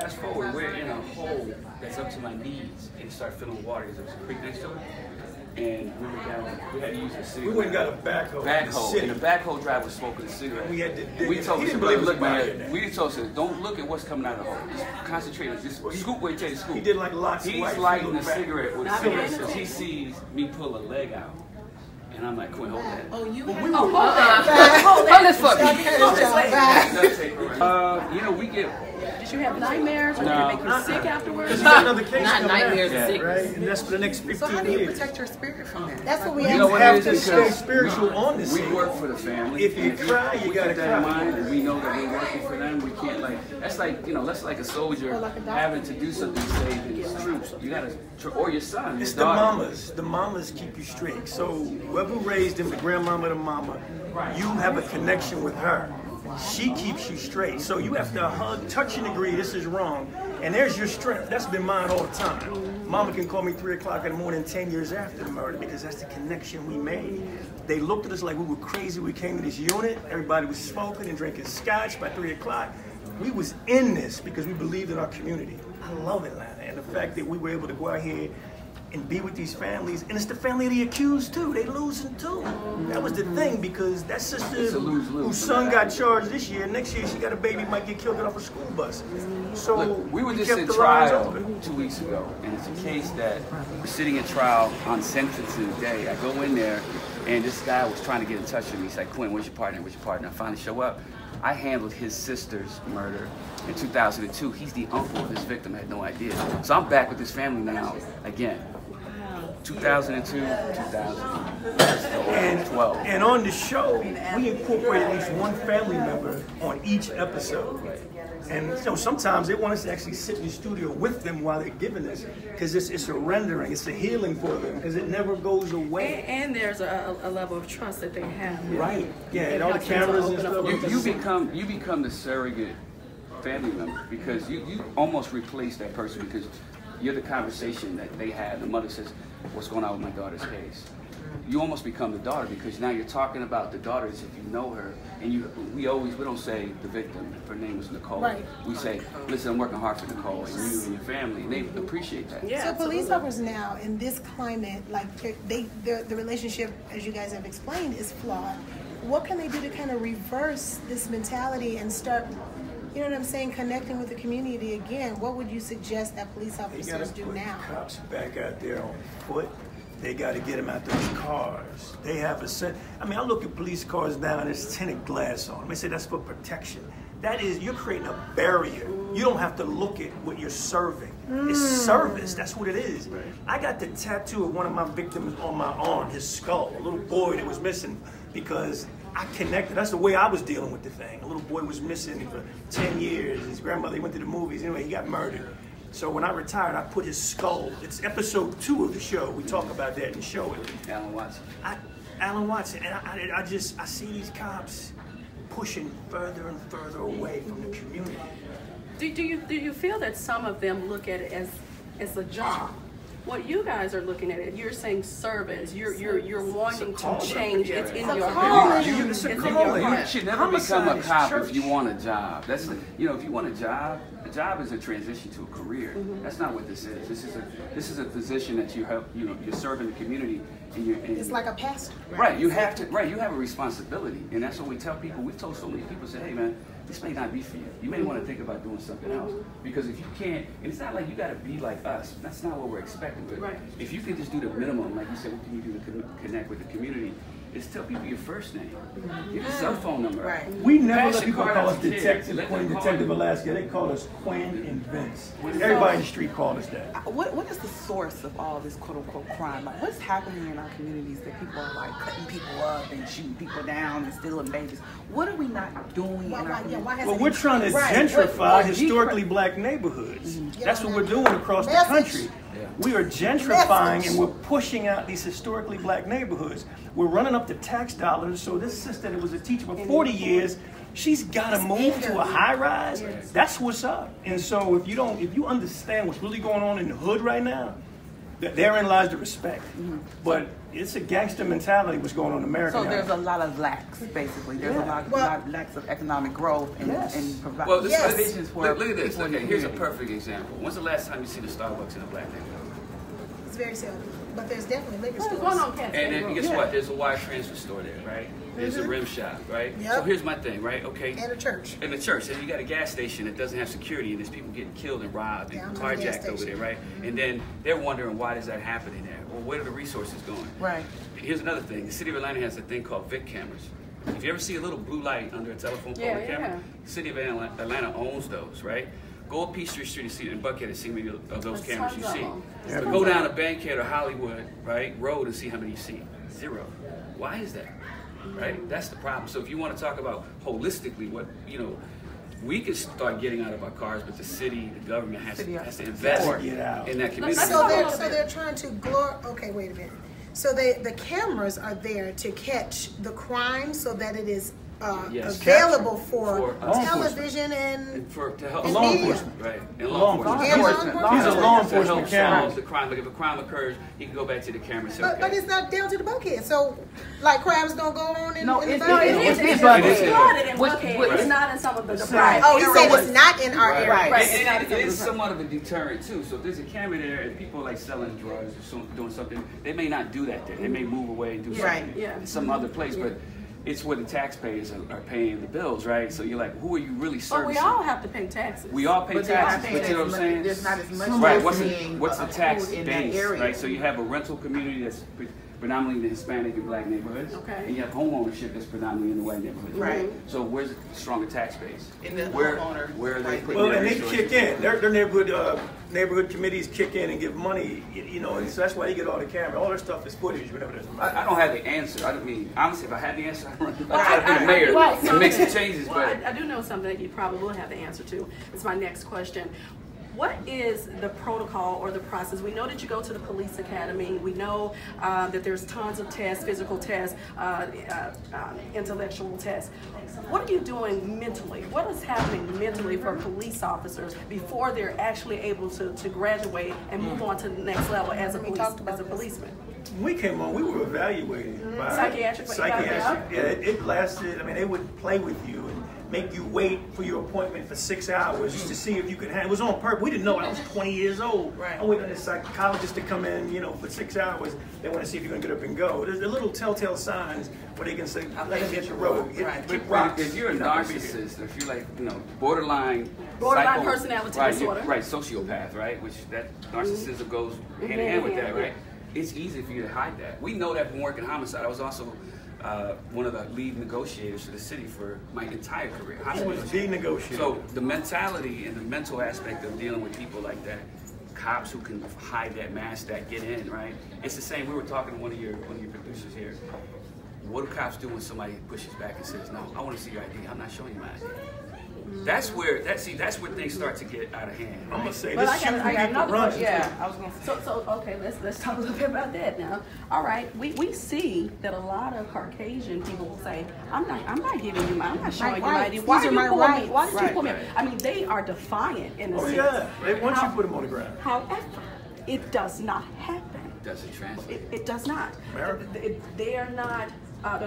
fast forward, we're in a hole that's up to my knees and start filling water. There's a creek next to it. And we were down, we had to use a cigarette. We went and got a backhoe. Backhoe. And the backhoe driver was smoking a cigarette. We had to dig. We told him, look, man, we told him, don't look at what's coming out of the hole. Just concentrate on this. Scoop where you take the scoop. He did like lots of things. He's lighting a cigarette with a cigarette because he sees me pull a leg out. And I'm like, Quinn, hold that. Oh, you have to hold that. Hold this fuck. You know, we get. Did you have nightmares or did it make you sick afterwards? Because you got another case. Not nightmares, sickness. Right? And that's for the next 15 years. So how do you protect your spirit from that? That's what we have to stay spiritual on this. We work for the family. If you cry, you got to cry. And we know that we're working for them. We can't like, that's like, you know, that's like a soldier having to do something to save his troops. You got to, or your son. It's the mamas. The mamas keep you straight. So whoever raised him, the grandmama or the mama, you have a connection with her. She keeps you straight. So you have to hug, touch and agree this is wrong. And there's your strength. That's been mine all the time. Mama can call me 3 o'clock in the morning 10 years after the murder because that's the connection we made. They looked at us like we were crazy. We came to this unit. Everybody was smoking and drinking scotch by 3 o'clock. We was in this because we believed in our community. I love Atlanta. And the fact that we were able to go out here and be with these families, and it's the family of the accused too. They losing too. That was the thing because that sister whose son got charged this year, next year she got a baby might get killed off a school bus. So look, we were just in trial 2 weeks ago, and it's a case that we're sitting in trial on sentencing day. I go in there, and this guy was trying to get in touch with me. He's like, Quinn, where's your partner? Where's your partner? I finally show up. I handled his sister's murder in 2002. He's the uncle of this victim. I had no idea. So I'm back with this family now again. 2002, 2012. And on the show, we incorporate at least one family member on each episode. And you know, sometimes they want us to actually sit in the studio with them while they're giving us, because it's a rendering, it's a healing for them, because it never goes away. And there's a level of trust that they have. Right. Yeah, and all the cameras and stuff. You become the surrogate family member, because you almost replace that person, because you're the conversation that they had. The mother says, what's going on with my daughter's case? You almost become the daughter, because now you're talking about the daughter as if you know her. And we don't say the victim. Her name was Nicole. Right. We say, listen, I'm working hard for Nicole and you and your family. And they appreciate that. Yeah, so absolutely. Police officers now in this climate, like the relationship, as you guys have explained, is flawed. What can they do to kind of reverse this mentality and start, you know what I'm saying, connecting with the community again? What would you suggest that police officers do now? They got to put cops back out there on foot. They got to get them out those cars. They have a set. I mean, I look at police cars now and there's tinted glass on them. They say that's for protection. That is, you're creating a barrier. You don't have to look at what you're serving. It's service, that's what it is. Right. I got the tattoo of one of my victims on my arm, his skull, a little boy that was missing because I connected. That's the way I was dealing with the thing. A little boy was missing for 10 years. His grandmother, he went to the movies. Anyway, he got murdered. So when I retired, I put his skull. It's episode 2 of the show. We talk about that and show it. Alan Watson. Alan Watson. And I see these cops pushing further and further away from the community. Do you feel that some of them look at it as a job? What you guys are looking at it, you're saying service. You're wanting to change. It's in your heart. You should never become a cop if you want a job. That's you know, if you want a job is a transition to a career. That's not what this is. This is a position that you help. You know, you're serving the community, and you're. It's like a pastor. Right. You have to. Right. You have a responsibility, and that's what we tell people. We've told so many people. Say, hey, man, this may not be for you. You may want to think about doing something else. Because if you can't, and it's not like you got to be like us. That's not what we're expecting. But if you can just do the minimum, like you said, what can you do to connect with the community? Is tell people your first name, your cell phone number. Right. We never let people call us Detective Quinn, Detective Alaska. They call us Quinn and Vince. Everybody in the street called us that. What is the source of all this quote-unquote crime? Like, what's happening in our communities that people are like cutting people up and shooting people down and stealing babies? What are we not doing in our communities? Well, we're trying to gentrify historically black neighborhoods. That's what we're doing across the country. We are gentrifying and we're pushing out these historically black neighborhoods. We're running up the tax dollars. So this sister that was a teacher for 40 years, she's got to move to a high rise. That's what's up. And so if you understand what's really going on in the hood right now, Therein lies the respect. Mm-hmm. But it's a gangster mentality what's going on in America. So there's a lot of lacks, basically. There's a lot of lacks of economic growth and providing provisions for people. Look at this. Okay, here's a perfect example. When's the last time you see the Starbucks in a black neighborhood? It's very seldom. But there's definitely liquor stores. And then guess what? There's a wire transfer store there, right? There's a rim shop, right? Yep. So here's my thing, right? Okay. And a church. And a church. And you got a gas station that doesn't have security, and there's people getting killed and robbed and carjacked over there, right? Mm-hmm. And then they're wondering, why does that happen in there? Well, where are the resources going? Right. Here's another thing. The city of Atlanta has a thing called Vic cameras. If you ever see a little blue light under a telephone pole camera, the city of Atlanta owns those, right? Go up Peachtree Street and see in Buckhead and see how many of those cameras you see. But go down to Bankhead or Hollywood, right, Road and see how many you see. Zero. Why is that? Right? That's the problem. So if you want to talk about holistically what, you know, we can start getting out of our cars, but the city, the government has to invest in that community. So they're trying to glorify, okay, wait a minute. So the cameras are there to catch the crime so that it is available for television and for law enforcement, right? And law enforcement. These are law enforcement cameras. The crime, like if a crime occurs, he can go back to the camera. But it's not down to the Buckhead. So, like, crimes don't go on in it's not in some of the private. Oh, you said it's not in our area. It is somewhat of a deterrent too. So if there's a camera there and people like selling drugs or doing something, they may not do that there. They may move away and do something in some other place, but. It's where the taxpayers are paying the bills, right? So you're like, who are you really serving? Well, we all have to pay taxes. We all pay taxes, but you know what I'm saying? There's not as much. Right, what's the tax base, right? So you have a rental community that's predominantly in the Hispanic and black neighborhoods, and you have homeownership that's predominantly in the white neighborhoods. Right. So where's the stronger tax base? In the homeowner. Where are they putting their resources? Well, and they kick in. Their neighborhood committees kick in and give money, you know, and so that's why you get all the camera. All their stuff is footage, whatever it is. I don't have the answer. I mean, honestly, if I had the answer, I'd run to the mayor and make some changes. Well, I do know something that you probably will have the answer to. It's my next question. What is the protocol or the process? We know that you go to the police academy. We know that there's tons of tests, physical tests, intellectual tests. What are you doing mentally? What is happening mentally for police officers before they're actually able to graduate and move on to the next level as a policeman? When we came on, we were evaluated by psychiatric. Yeah, it lasted, I mean, they would play with you and make you wait for your appointment for 6 hours just to see if you could have it. Was on purpose. We didn't know. I was 20 years old. Right. I waited on a psychologist to come in, you know, for 6 hours. They want to see if you're going to get up and go. There's the little telltale signs where they can say, let us hit your road. Right. If you're a narcissist, if you're like, you know, borderline personality disorder. Right, sociopath, right? Which that narcissism goes hand in hand with that, right? It's easy for you to hide that. We know that from working homicide. I was also one of the lead negotiators for the city for my entire career. I was the negotiator. So the mentality and the mental aspect of dealing with people like that, cops who can hide that mask, that get in, right? It's the same. We were talking to one of your producers here. What do cops do when somebody pushes back and says, "No, I want to see your ID. I'm not showing you my ID." That's where that's where things start to get out of hand. Right? I'm gonna say this. I was gonna say. So okay, let's talk a little bit about that now. All right, we see that a lot of Caucasian people will say, I'm not giving you my, I'm not showing you my ID. Why are you pulling me? Why did you pull me? I mean, they are defiant in a sense. Oh yeah, they want you to put them on the ground. However, it does not happen. Does it translate? It does not. They are not.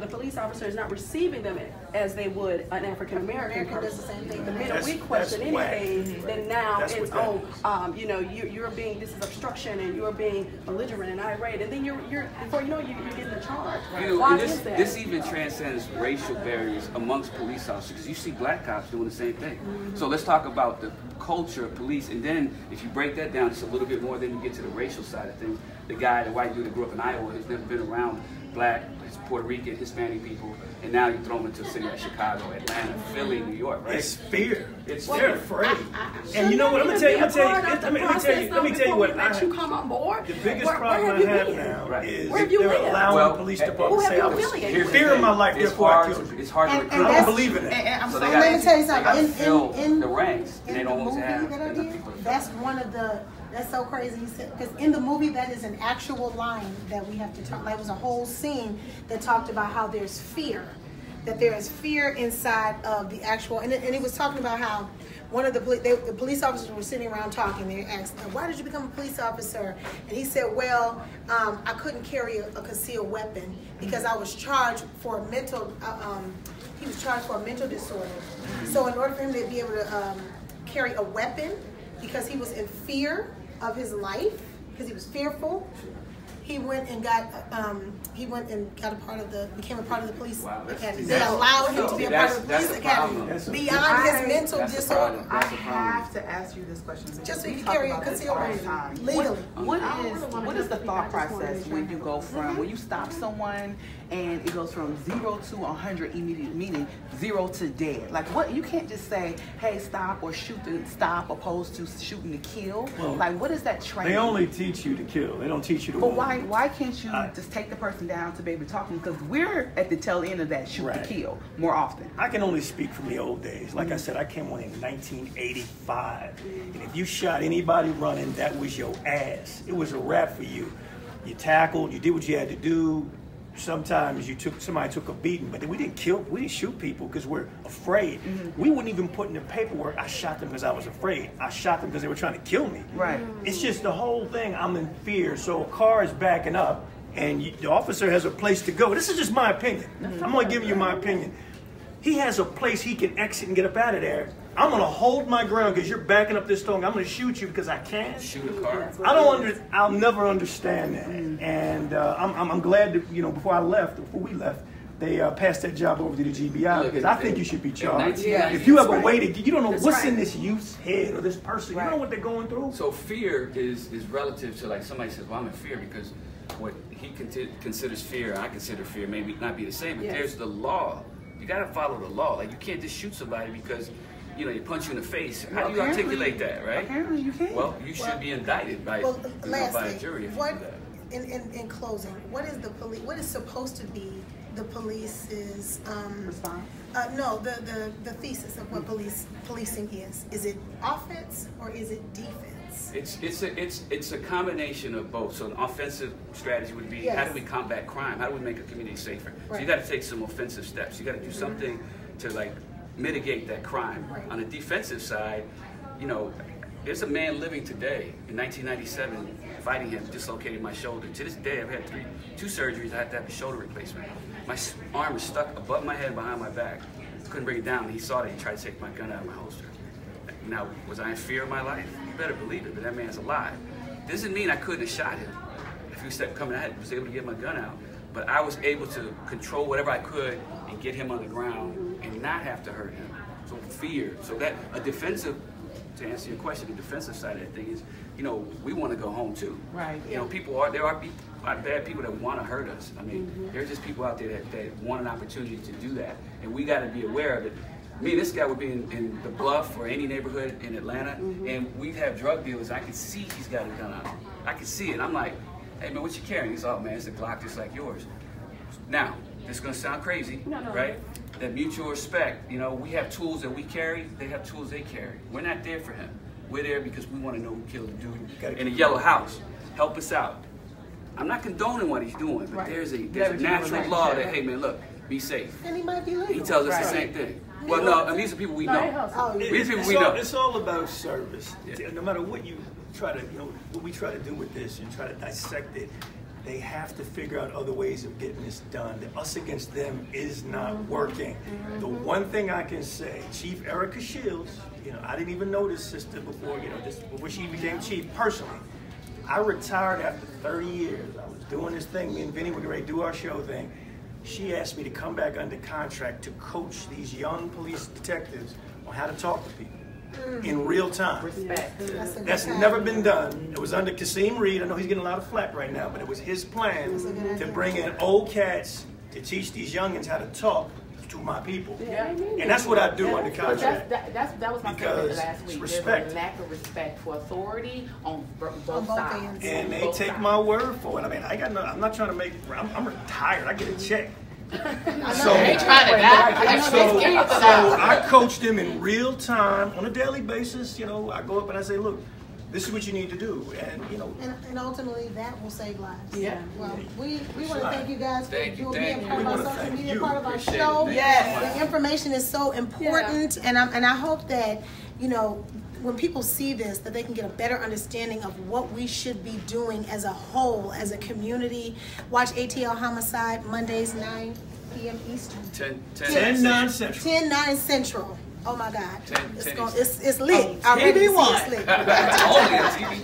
The police officer is not receiving them as they would an African American person. Does the same thing. The minute we question anything, then now it's you know, you're being, this is obstruction, and you're being belligerent and irate, and then you're before you know you're getting a charge. Right? You know, this even transcends racial barriers amongst police officers because you see black cops doing the same thing. Mm-hmm. So let's talk about the culture of police, and then if you break that down just a little bit more, then you get to the racial side of things. The guy, the white dude that grew up in Iowa, who's never been around black, Puerto Rican, Hispanic people, and now you throw them into a city like Chicago, Atlanta, Philly, New York, right? It's fear. It's fear. Afraid. And you know what? I'm gonna tell you. Let me tell you what. The biggest problem I have now is they're allowing police departments to say, "Fear in my life, therefore I killed you." It's hard to recruit. I don't believe in it. So let me tell you something. In the ranks, they don't always have enough people. That's one of the. That's so crazy, because in the movie, that is an actual line that we have to talk. That was a whole scene that talked about how there's fear, that there is fear inside of the actual, and it was talking about how one of the police officers were sitting around talking. They asked, why did you become a police officer? And he said, well, I couldn't carry a concealed weapon because I was charged for a mental, he was charged for a mental disorder. So in order for him to be able to carry a weapon, because he was in fear of his life, because he was fearful, he went and got a part of the, became a part of the police academy. They allowed him to be a part of the police academy beyond his mental disorder. I have to ask you this question. Just so you carry a concealment legally. What is the thought process when you go from, when you stop someone and it goes from 0 to 100 immediately, meaning 0 to dead? Like what, you can't just say, hey, stop or shoot to stop, opposed to shooting to kill. Like what is that training? They only teach you to kill. They don't teach you to wound. Why can't you just take the person down to be able to talk to them? Because we're at the tail end of that shoot to kill more often. I can only speak from the old days. Like I said, I came on in 1985. And if you shot anybody running, that was your ass. It was a wrap for you. You tackled, you did what you had to do. Sometimes you somebody took a beating, but we didn't kill, we didn't shoot people because we're afraid. We wouldn't even put in the paperwork, I shot them because I was afraid. I shot them because they were trying to kill me. It's just the whole thing, I'm in fear. So a car is backing up and the officer has a place to go. This is just my opinion. I'm gonna give you my opinion. He has a place he can exit and get up out of there. I'm gonna hold my ground because you're backing up this thing. I'm gonna shoot you because I can't shoot a car. I'll never understand that. And I'm glad that, you know, before we left, they passed that job over to the GBI because I think you should be charged. If you have a way to, you don't know what's in this youth's head or this person. You don't know what they're going through. So fear is relative to, like, somebody says, well, I'm in fear because what he considers fear, I consider fear, maybe not be the same. But there's the law. You gotta follow the law. Like, you can't just shoot somebody because, you know, you punch you in the face. How do you articulate that, right? Apparently you can. Well, you should be indicted by a jury. In closing, what is the police? What is supposed to be the police's response? The thesis of what policing is. Is it offense or is it defense? It's a combination of both. So an offensive strategy would be, how do we combat crime? How do we make a community safer? So you got to take some offensive steps. You got to do something to, like, mitigate that crime. On the defensive side, you know, there's a man living today in 1997, fighting him, dislocated my shoulder. To this day, I've had two surgeries. I had to have a shoulder replacement. My arm was stuck above my head, behind my back. Couldn't bring it down. He saw that. He tried to take my gun out of my holster. Now, was I in fear of my life? You better believe it, but that man's alive. Doesn't mean I couldn't have shot him. A few steps coming, I was able to get my gun out, but I was able to control whatever I could and get him on the ground and not have to hurt him. So fear. So that a defensive, to answer your question, the defensive side of that thing is, you know, we want to go home too. You know, there are bad people that want to hurt us. I mean, there are just people out there that want an opportunity to do that, and we got to be aware of it. Me and this guy would be in the Bluff or any neighborhood in Atlanta, and we'd have drug dealers. I could see he's got a gun out. I could see it. I'm like, hey man, what you carrying? He's like, oh man, it's a Glock just like yours. Now, this is gonna sound crazy, right? That mutual respect, you know, we have tools that we carry, they have tools they carry. We're not there for him. We're there because we want to know who killed the dude in a yellow house. Help us out. I'm not condoning what he's doing, but there's a natural law that, hey man, look, be safe. And he might be legal. He tells us the same thing. Well, no, and these are people we know. It's all about service. No matter what you try to, you know, what we try to do with this and try to dissect it, they have to figure out other ways of getting this done. The us against them is not working. The one thing I can say, Chief Erica Shields, you know, I didn't even know this sister before, you know, before she became chief personally. I retired after 30 years. I was doing this thing, me and Vinny were ready to do our show thing. She asked me to come back under contract to coach these young police detectives on how to talk to people. In real time. That's never been done. It was under Kasim Reed. I know he's getting a lot of flack right now, but it was his plan to bring in old cats to teach these youngins how to talk to my people. And that's what I do under contract. That was my statement last week. There's a lack of respect for authority on both sides. And they take my word for it. I mean, I'm not trying to make, I'm retired. I get a check. So I coach them in real time on a daily basis. You know, I go up and I say, look, this is what you need to do, and you know, and ultimately that will save lives. Well, we want to thank you guys for being part of our social media, part of our show. The information is so important, and I hope that you know, when people see this, that they can get a better understanding of what we should be doing as a whole, as a community. Watch ATL Homicide, Mondays, 9 p.m. Eastern. 10, 9 Central. 10, 9 Central. Oh my God. It's lit. TV One. It's lit.